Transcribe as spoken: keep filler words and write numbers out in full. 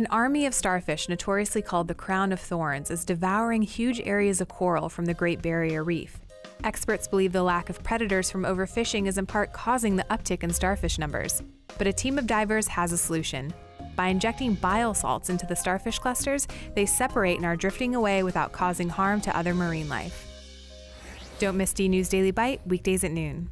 An army of starfish, notoriously called the crown of thorns, is devouring huge areas of coral from the Great Barrier Reef. Experts believe the lack of predators from overfishing is in part causing the uptick in starfish numbers. But a team of divers has a solution. By injecting bile salts into the starfish clusters, they separate and are drifting away without causing harm to other marine life. Don't miss DNews Daily Bite, weekdays at noon.